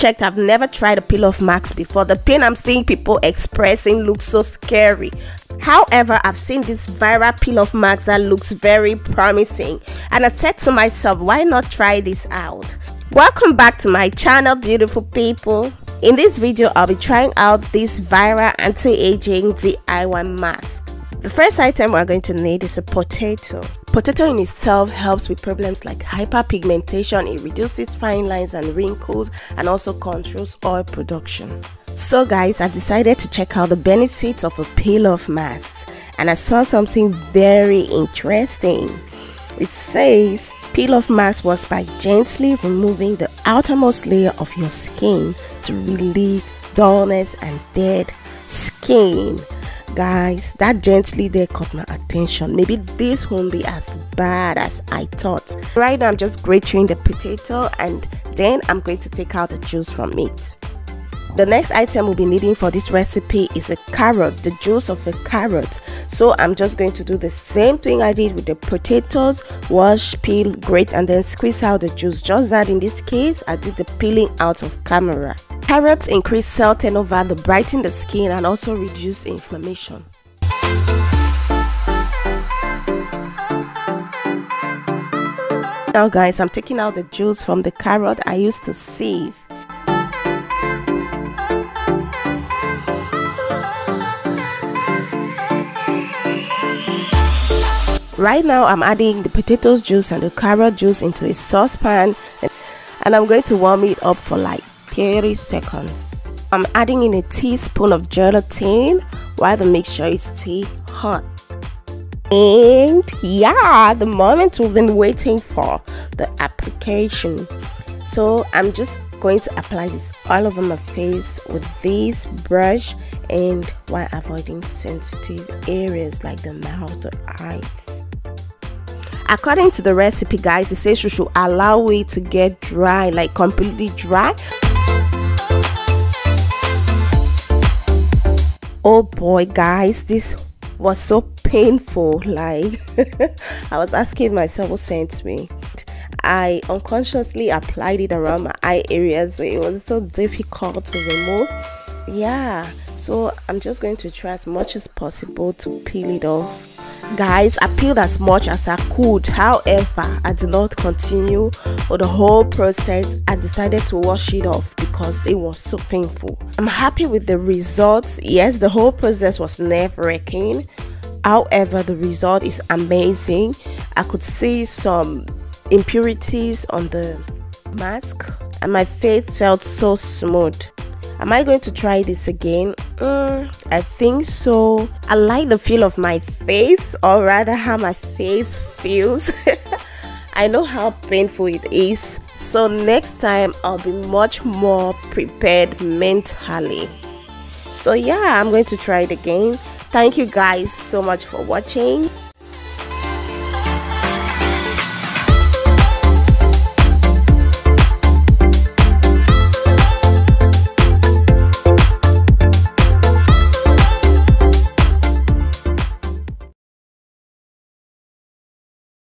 checked, I've never tried a peel off mask before. The pain I'm seeing people expressing looks so scary. However, I've seen this viral peel off mask that looks very promising, and I said to myself, why not try this out? Welcome back to my channel, beautiful people. In this video, I'll be trying out this viral anti-aging DIY mask. The first item we're going to need is a potato. Potato in itself helps with problems like hyperpigmentation. It reduces fine lines and wrinkles, and also controls oil production. So guys, I decided to check out the benefits of a peel-off mask, and I saw something very interesting. It says, peel-off mask works by gently removing the outermost layer of your skin to relieve dullness and dead skin. Guys, that gently there caught my attention. Maybe this won't be as bad as I thought. Right now I'm just grating the potato, and then I'm going to take out the juice from it. The next item we'll be needing for this recipe is a carrot, the juice of a carrot. So I'm just going to do the same thing I did with the potatoes: wash, peel, grate, and then squeeze out the juice. Just that in this case, I did the peeling out of camera. Carrots increase cell turnover, they brighten the skin, and also reduce inflammation. Now guys, I'm taking out the juice from the carrot I used to sieve. Right now I'm adding the potatoes juice and the carrot juice into a saucepan, and I'm going to warm it up for like 30 seconds. I'm adding in a teaspoon of gelatin while the mixture is still hot. And yeah, the moment we've been waiting for, the application. So I'm just going to apply this all over my face with this brush, and while avoiding sensitive areas like the mouth, the eyes. According to the recipe guys, it says you should allow it to get dry, like completely dry. Oh boy guys, this was so painful, like I was asking myself what sent me. I unconsciously applied it around my eye area, so it was so difficult to remove. Yeah, so I'm just going to try as much as possible to peel it off. Guys, I peeled as much as I could. However, I did not continue for the whole process. I decided to wash it off because it was so painful. I'm happy with the results. Yes, the whole process was nerve-wracking. However, the result is amazing. I could see some impurities on the mask, and my face felt so smooth. Am I going to try this again? I think so. I like the feel of my face, or rather how my face feels. I know how painful it is. So next time I'll be much more prepared mentally. So yeah, I'm going to try it again. Thank you guys so much for watching.